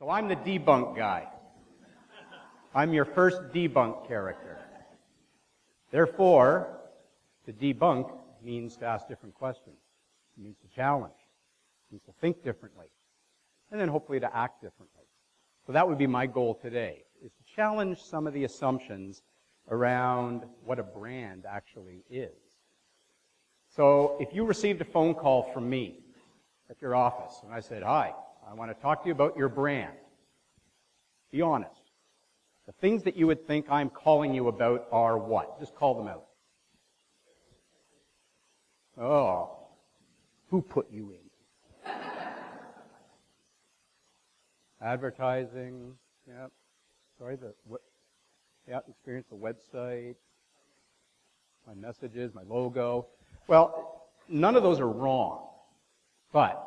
So I'm the debunk guy. I'm your first debunk character. Therefore, to debunk means to ask different questions. It means to challenge. It means to think differently. And then hopefully to act differently. So that would be my goal today, is to challenge some of the assumptions around what a brand actually is. So if you received a phone call from me at your office, and I said, hi, I want to talk to you about your brand, be honest. The things that you would think I'm calling you about are what? Just call them out. Oh, who put you in? Advertising, yep. Sorry, experience, the website, my messages, my logo. Well, none of those are wrong, but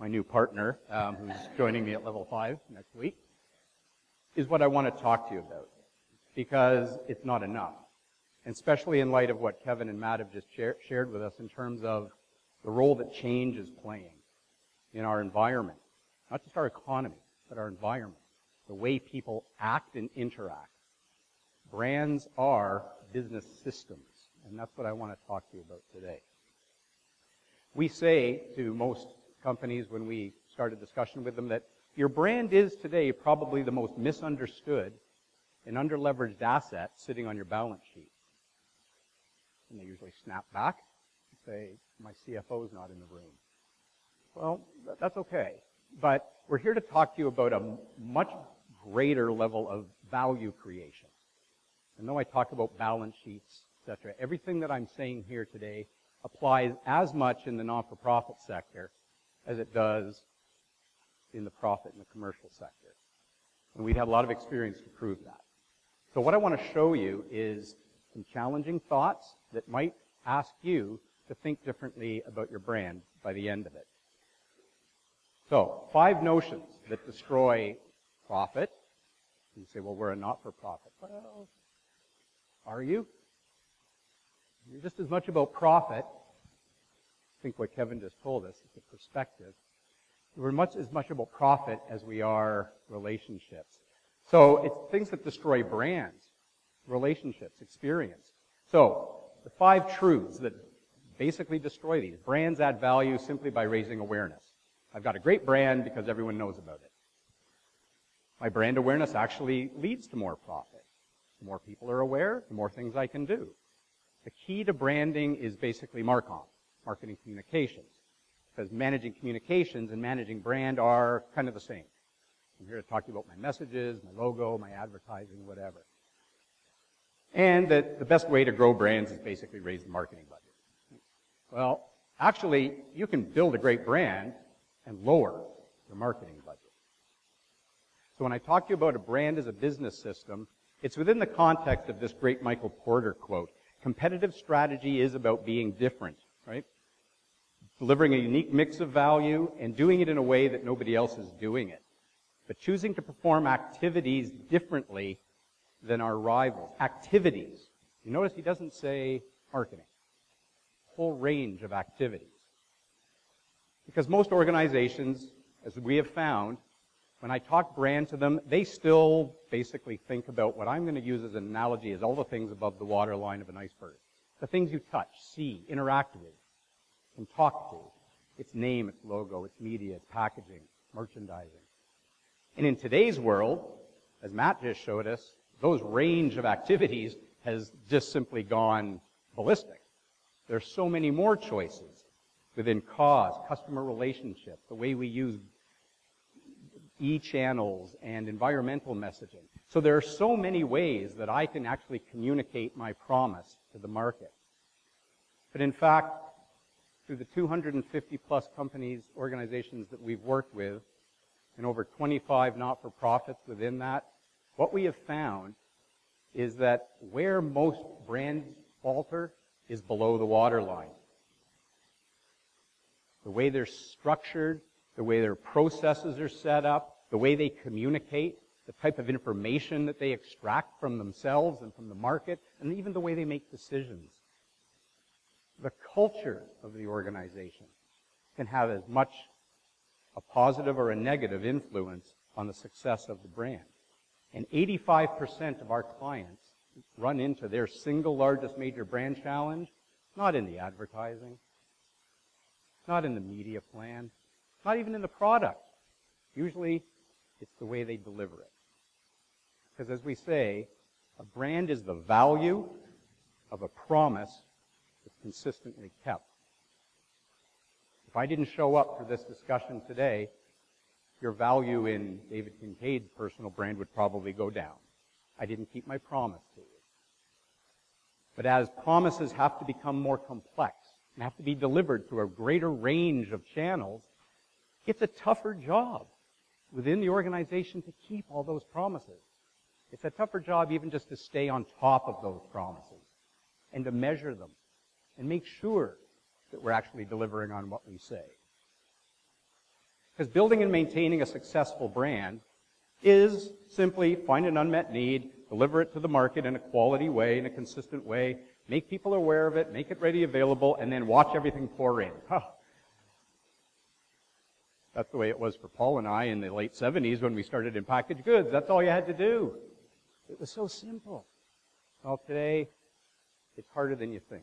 my new partner, who's joining me at level 5 next week, is what I want to talk to you about, because it's not enough, and especially in light of what Kevin and Matt have just shared with us in terms of the role that change is playing in our environment, not just our economy, but our environment, the way people act and interact. Brands are business systems, and that's what I want to talk to you about today. We say to most companies when we start a discussion with them that your brand is today probably the most misunderstood and underleveraged asset sitting on your balance sheet. And they usually snap back and say, my CFO's not in the room. Well, that's okay. But we're here to talk to you about a much greater level of value creation. And though I talk about balance sheets, etc., everything that I'm saying here today applies as much in the non-for-profit sector as it does in the profit and the commercial sector. And we've had a lot of experience to prove that. So what I want to show you is some challenging thoughts that might ask you to think differently about your brand by the end of it. So 5 notions that destroy profit. You say, well, we're a not-for-profit. Well, are you? You're just as much about profit. I think what Kevin just told us is the perspective. We're much as much about profit as we are relationships. So it's things that destroy brands, relationships, experience. So the 5 truths that basically destroy these. Brands add value simply by raising awareness. I've got a great brand because everyone knows about it. My brand awareness actually leads to more profit. The more people are aware, the more things I can do. The key to branding is basically MarCom, marketing communications, because managing communications and managing brand are kind of the same. I'm here to talk to you about my messages, my logo, my advertising, whatever. And that the best way to grow brands is basically raise the marketing budget. Well, actually, you can build a great brand and lower your marketing budget. So when I talk to you about a brand as a business system, it's within the context of this great Michael Porter quote. Competitive strategy is about being different, right? Delivering a unique mix of value and doing it in a way that nobody else is doing it. But choosing to perform activities differently than our rivals. Activities. You notice he doesn't say marketing. Whole range of activities. Because most organizations, as we have found, when I talk brand to them, they still basically think about what I'm going to use as an analogy is all the things above the waterline of an iceberg. The things you touch, see, interact with, and talk to. Its name, its logo, its media, its packaging, merchandising. And in today's world, as Matt just showed us, those range of activities has just simply gone ballistic. There's so many more choices within cause, customer relationship, the way we use e-channels and environmental messaging. So there are so many ways that I can actually communicate my promise to the market. But in fact, through the 250 plus companies, organizations that we've worked with, and over 25 not-for-profits within that, what we have found is that where most brands falter is below the waterline. The way they're structured, the way their processes are set up, the way they communicate, the type of information that they extract from themselves and from the market, and even the way they make decisions. The culture of the organization can have as much a positive or a negative influence on the success of the brand. And 85% of our clients run into their single largest major brand challenge, not in the advertising, not in the media plan, not even in the product. Usually, it's the way they deliver it. Because as we say, a brand is the value of a promise that's consistently kept. If I didn't show up for this discussion today, your value in David Kincaid's personal brand would probably go down. I didn't keep my promise to you. But as promises have to become more complex and have to be delivered through a greater range of channels, it's a tougher job within the organization to keep all those promises. It's a tougher job even just to stay on top of those promises and to measure them and make sure that we're actually delivering on what we say. Because building and maintaining a successful brand is simply find an unmet need, deliver it to the market in a quality way, in a consistent way, make people aware of it, make it ready, available, and then watch everything pour in. That's the way it was for Paul and I in the late 70s when we started in packaged goods. That's all you had to do. It was so simple. Well, today, it's harder than you think.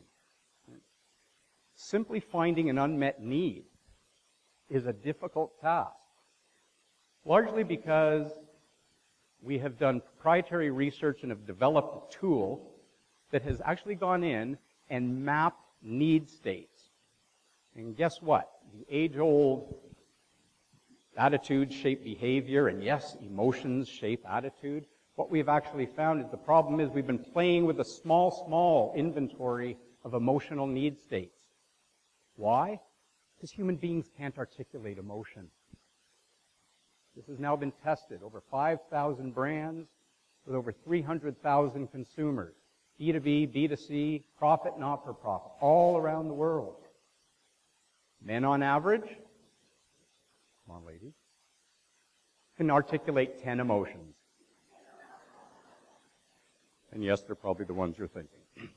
Simply finding an unmet need is a difficult task, largely because we have done proprietary research and have developed a tool that has actually gone in and mapped need states. And guess what? The age-old attitudes shape behavior, and yes, emotions shape attitude. What we've actually found is the problem is we've been playing with a small inventory of emotional need states. Why? Because human beings can't articulate emotion. This has now been tested. Over 5,000 brands with over 300,000 consumers. B2B, B2C, profit, not-for-profit, all around the world. Men on average, come on ladies, can articulate 10 emotions. And yes, they're probably the ones you're thinking.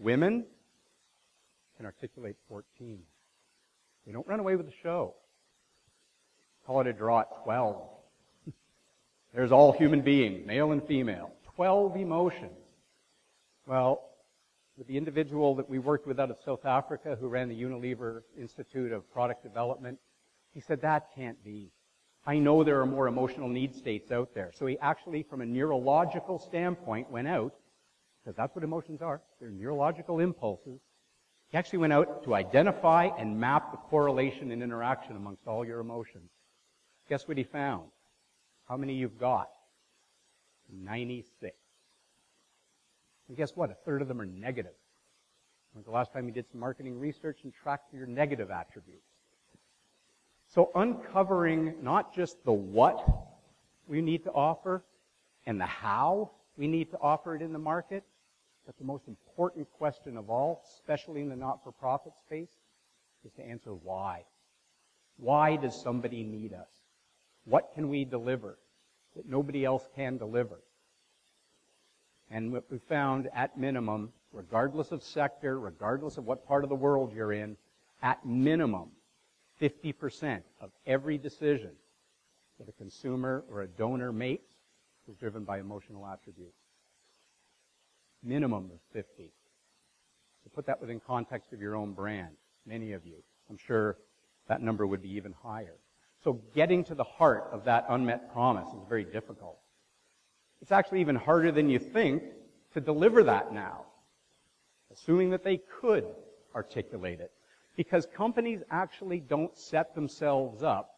Women can articulate 14. They don't run away with the show. Call it a draw at 12. There's all human beings, male and female. 12 emotions. Well, with the individual that we worked with out of South Africa who ran the Unilever Institute of Product Development, he said, that can't be. I know there are more emotional need states out there. So he actually, from a neurological standpoint, went out, because that's what emotions are. They're neurological impulses. He actually went out to identify and map the correlation and interaction amongst all your emotions. Guess what he found? How many you've got? 96. And guess what? A third of them are negative. When's the last time you did some marketing research and tracked your negative attributes? So uncovering not just the what we need to offer and the how we need to offer it in the market, but the most important question of all, especially in the not-for-profit space, is to answer why. Why does somebody need us? What can we deliver that nobody else can deliver? And what we found, at minimum, regardless of sector, regardless of what part of the world you're in, at minimum, 50% of every decision that a consumer or a donor makes is driven by emotional attributes. Minimum of 50. So put that within context of your own brand, many of you. I'm sure that number would be even higher. So getting to the heart of that unmet promise is very difficult. It's actually even harder than you think to deliver that now, assuming that they could articulate it. Because companies actually don't set themselves up,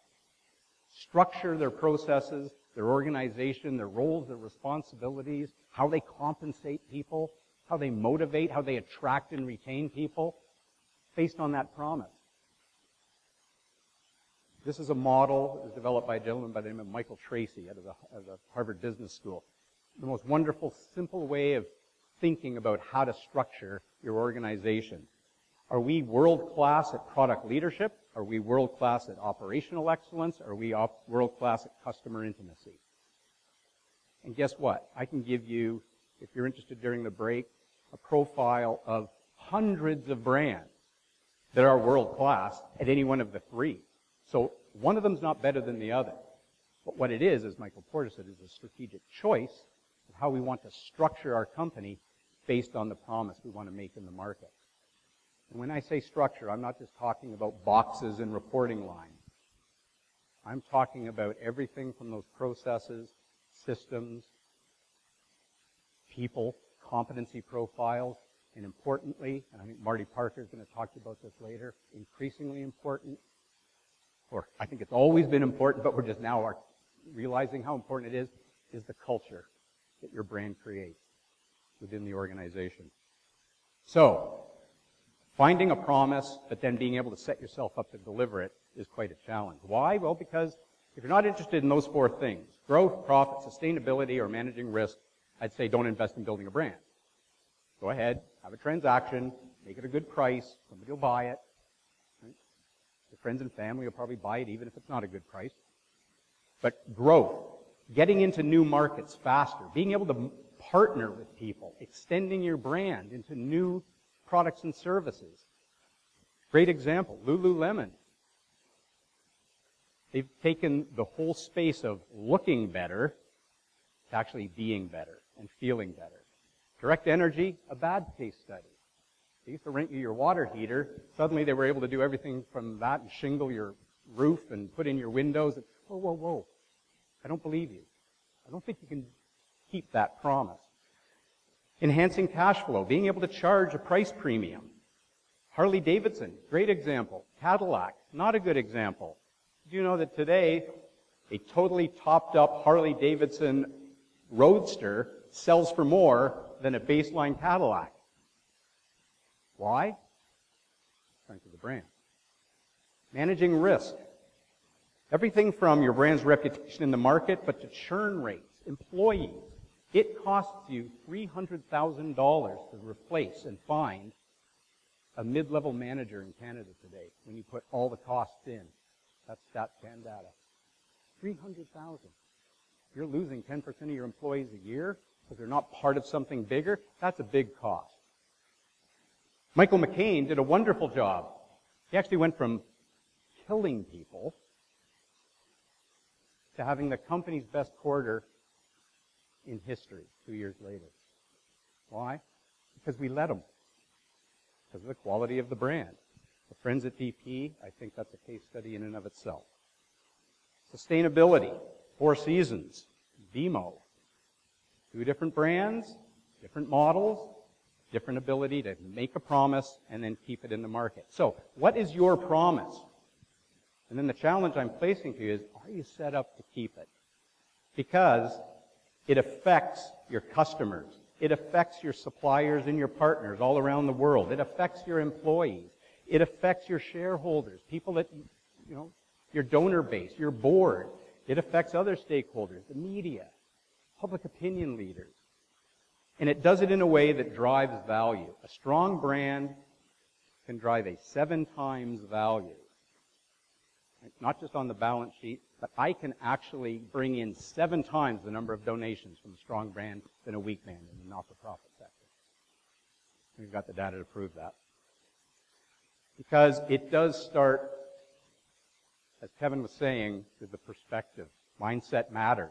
structure their processes, their organization, their roles, their responsibilities, how they compensate people, how they motivate, how they attract and retain people, based on that promise. This is a model that was developed by a gentleman by the name of Michael Tracy out of the Harvard Business School. The most wonderful, simple way of thinking about how to structure your organization. Are we world-class at product leadership? Are we world-class at operational excellence? Are we world-class at customer intimacy? And guess what? I can give you, if you're interested during the break, a profile of hundreds of brands that are world-class at any one of the three. So one of them's not better than the other. But what it is, as Michael Porter said, is a strategic choice of how we want to structure our company based on the promise we want to make in the market. And when I say structure, I'm not just talking about boxes and reporting lines. I'm talking about everything from those processes, systems, people, competency profiles, and importantly, and I think Marty Parker is going to talk to you about this later, increasingly important, or I think it's always been important, but we're just now realizing how important it is the culture that your brand creates within the organization. So, finding a promise, but then being able to set yourself up to deliver it is quite a challenge. Why? Well, because if you're not interested in those four things, growth, profit, sustainability, or managing risk, I'd say don't invest in building a brand. Go ahead, have a transaction, make it a good price, somebody will buy it. Right? Your friends and family will probably buy it even if it's not a good price. But growth, getting into new markets faster, being able to partner with people, extending your brand into new products and services. Great example, Lululemon. They've taken the whole space of looking better to actually being better and feeling better. Direct Energy, a bad case study. They used to rent you your water heater. Suddenly they were able to do everything from that and shingle your roof and put in your windows. And, whoa, whoa, whoa. I don't believe you. I don't think you can keep that promise. Enhancing cash flow, being able to charge a price premium. Harley-Davidson, great example. Cadillac, not a good example. Do you know that today, a totally topped-up Harley-Davidson Roadster sells for more than a baseline Cadillac? Why? Strength of the brand. Managing risk. Everything from your brand's reputation in the market, but to churn rates, employees. It costs you $300,000 to replace and find a mid-level manager in Canada today when you put all the costs in. That's StatCan data. $300,000. You're losing 10% of your employees a year because they're not part of something bigger. That's a big cost. Michael McCain did a wonderful job. He actually went from killing people to having the company's best quarter in history 2 years later. Why? Because we let them. Because of the quality of the brand. The friends at BP, I think that's a case study in and of itself. Sustainability, Four Seasons, BMO. Two different brands, different models, different ability to make a promise and then keep it in the market. So, what is your promise? And then the challenge I'm placing to you is, are you set up to keep it? Because it affects your customers. It affects your suppliers and your partners all around the world. It affects your employees. It affects your shareholders, people that, you know, your donor base, your board. It affects other stakeholders, the media, public opinion leaders. And it does it in a way that drives value. A strong brand can drive a 7 times value. Not just on the balance sheet, but I can actually bring in 7 times the number of donations from a strong brand than a weak brand in the not-for-profit sector. We've got the data to prove that. Because it does start, as Kevin was saying, with the perspective. Mindset matters.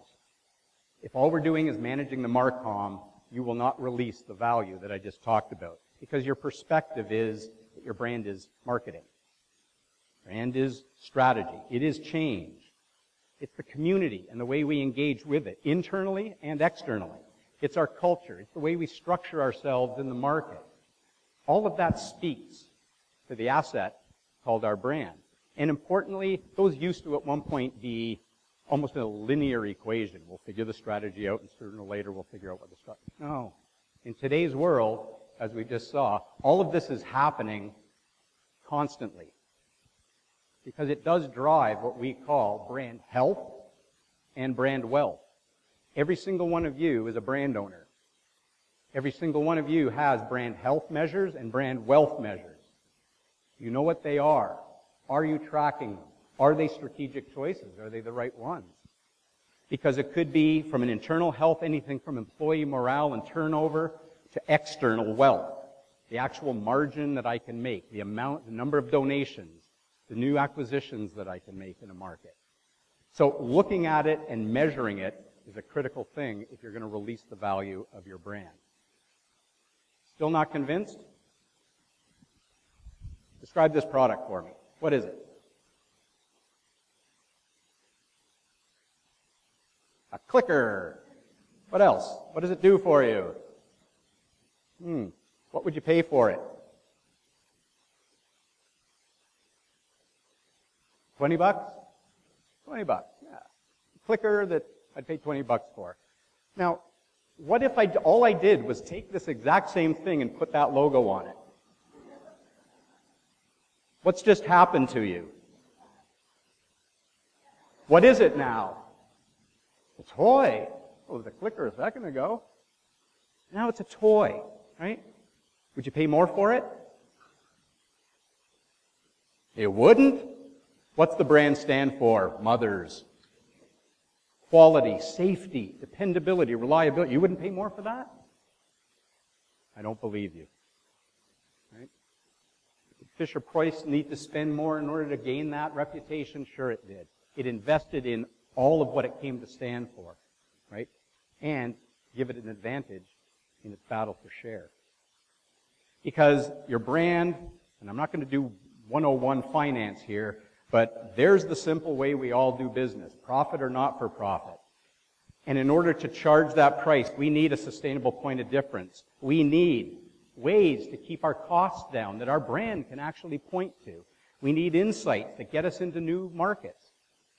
If all we're doing is managing the Marcom, you will not release the value that I just talked about. Because your perspective is that your brand is marketing. Brand is strategy. It is change. It's the community and the way we engage with it, internally and externally. It's our culture. It's the way we structure ourselves in the market. All of that speaks to the asset called our brand. And importantly, those used to at one point be almost a linear equation. We'll figure the strategy out, and sooner or later we'll figure out what the strategy is. No. In today's world, as we just saw, all of this is happening constantly. Because it does drive what we call brand health and brand wealth. Every single one of you is a brand owner. Every single one of you has brand health measures and brand wealth measures. You know what they are. Are you tracking them? Are they strategic choices? Are they the right ones? Because it could be from an internal health, anything from employee morale and turnover to external wealth. The actual margin that I can make, the amount, the number of donations, the new acquisitions that I can make in a market. So looking at it and measuring it is a critical thing if you're going to release the value of your brand. Still not convinced? Describe this product for me. What is it? A clicker. What else? What does it do for you? What would you pay for it? 20 bucks? 20 bucks, yeah. A clicker that I'd pay 20 bucks for. Now, what if all I did was take this exact same thing and put that logo on it? What's just happened to you? What is it now? A toy. Oh, it was a clicker a second ago. Now it's a toy, right? Would you pay more for it? It wouldn't. What's the brand stand for? Mothers. Quality, safety, dependability, reliability. You wouldn't pay more for that? I don't believe you. Right? Did Fisher-Price need to spend more in order to gain that reputation? Sure it did. It invested in all of what it came to stand for, right? And give it an advantage in its battle for share. Because your brand, and I'm not going to do 101 finance here, but there's the simple way we all do business, profit or not for profit. And in order to charge that price, we need a sustainable point of difference. We need ways to keep our costs down that our brand can actually point to. We need insights that get us into new markets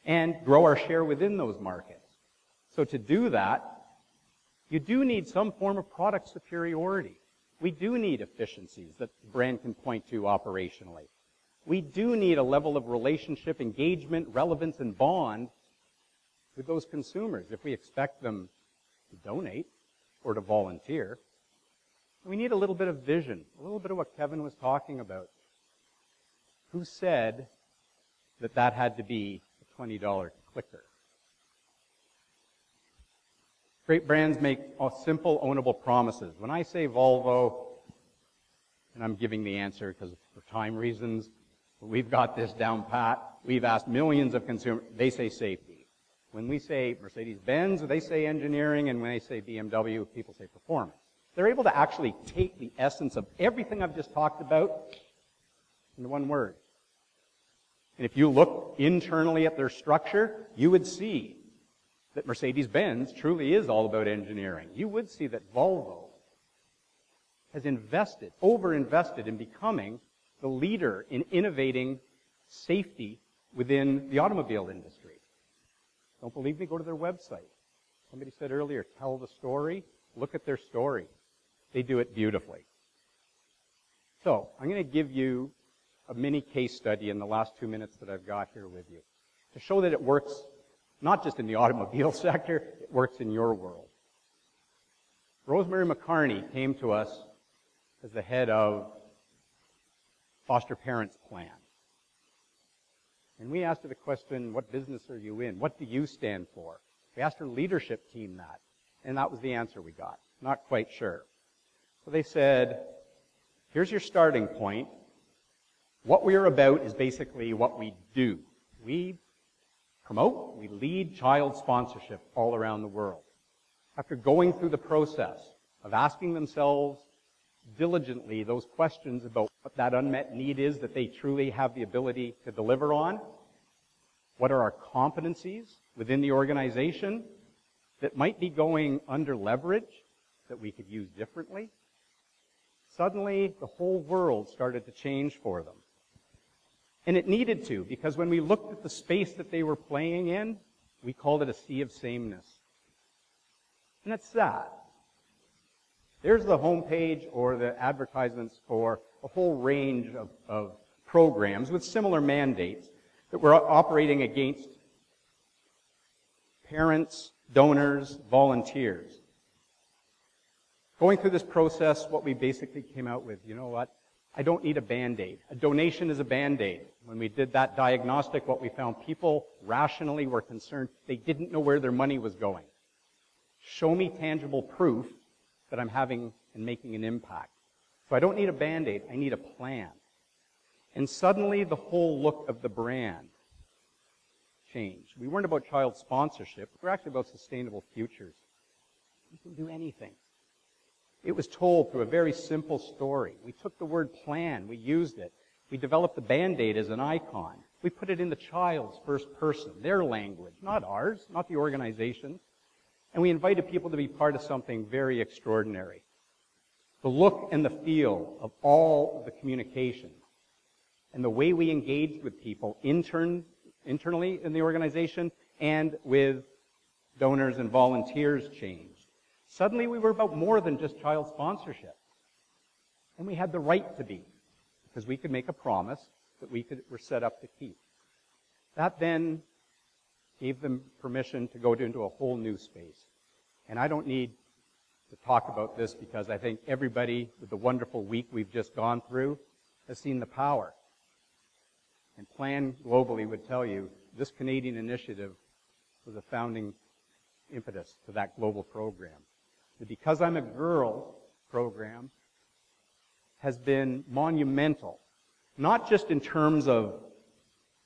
and grow our share within those markets. So to do that, you do need some form of product superiority. We do need efficiencies that the brand can point to operationally. We do need a level of relationship, engagement, relevance, and bond with those consumers if we expect them to donate or to volunteer. We need a little bit of vision, a little bit of what Kevin was talking about. Who said that that had to be a $20 clicker? Great brands make simple, ownable promises. When I say Volvo, and I'm giving the answer because for time reasons, we've got this down pat. We've asked millions of consumers. They say safety. When we say Mercedes-Benz, they say engineering. And when they say BMW, people say performance. They're able to actually take the essence of everything I've just talked about into one word. And if you look internally at their structure, you would see that Mercedes-Benz truly is all about engineering. You would see that Volvo has invested, over-invested in becoming the leader in innovating safety within the automobile industry. Don't believe me? Go to their website. Somebody said earlier, tell the story. Look at their story. They do it beautifully. So I'm going to give you a mini case study in the last 2 minutes that I've got here with you to show that it works not just in the automobile sector, it works in your world. Rosemary McCartney came to us as the head of Foster Parents Plan. And we asked her the question, what business are you in? What do you stand for? We asked her leadership team that, and that was the answer we got. Not quite sure. So they said, here's your starting point. What we are about is basically what we do. We promote, we lead child sponsorship all around the world. After going through the process of asking themselves diligently those questions about what that unmet need is that they truly have the ability to deliver on, what are our competencies within the organization that might be going under leverage that we could use differently, suddenly the whole world started to change for them. And it needed to, because when we looked at the space that they were playing in, we called it a sea of sameness. And that's sad. There's the homepage or the advertisements for a whole range of programs with similar mandates that we're operating against parents, donors, volunteers. Going through this process, what we basically came out with, you know what? I don't need a Band-Aid. A donation is a Band-Aid. When we did that diagnostic, what we found, people rationally were concerned. They didn't know where their money was going. Show me tangible proof that I'm having and making an impact. So I don't need a Band-Aid. I need a plan. And suddenly the whole look of the brand changed. We weren't about child sponsorship. We were actually about sustainable futures. You can do anything. It was told through a very simple story. We took the word plan. We used it. We developed the Band-Aid as an icon. We put it in the child's first person, their language, not ours, not the organization's. And we invited people to be part of something very extraordinary. The look and the feel of all of the communication and the way we engaged with people internally in the organization and with donors and volunteers changed. Suddenly we were about more than just child sponsorship. And we had the right to be, because we could make a promise that were set up to keep. That then gave them permission to go into a whole new space. And I don't need to talk about this, because I think everybody, with the wonderful week we've just gone through, has seen the power. And Plan Globally would tell you this Canadian initiative was a founding impetus to that global program. The Because I'm a Girl program has been monumental, not just in terms of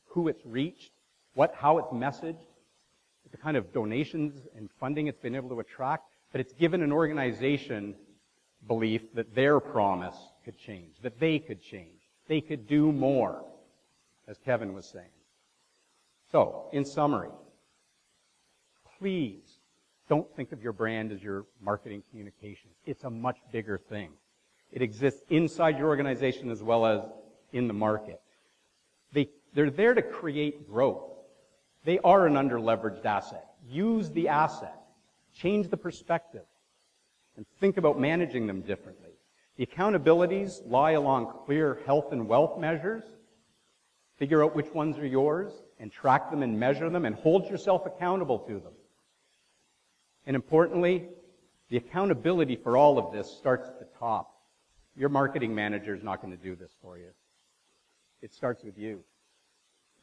who it's reached, how it's messaged, the kind of donations and funding it's been able to attract, but it's given an organization belief that their promise could change, that they could change, they could do more, as Kevin was saying. So, in summary, please don't think of your brand as your marketing communication. It's a much bigger thing. It exists inside your organization as well as in the market. They're there to create growth. They are an underleveraged asset. Use the asset. Change the perspective. And think about managing them differently. The accountabilities lie along clear health and wealth measures. Figure out which ones are yours and track them and measure them and hold yourself accountable to them. And importantly, the accountability for all of this starts at the top. Your marketing manager is not going to do this for you. It starts with you,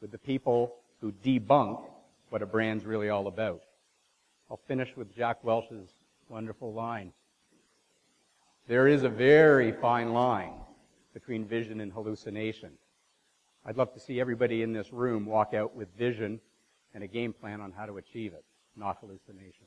with the people who debunk what a brand's really all about. I'll finish with Jack Welch's wonderful line. There is a very fine line between vision and hallucination. I'd love to see everybody in this room walk out with vision and a game plan on how to achieve it, not hallucination.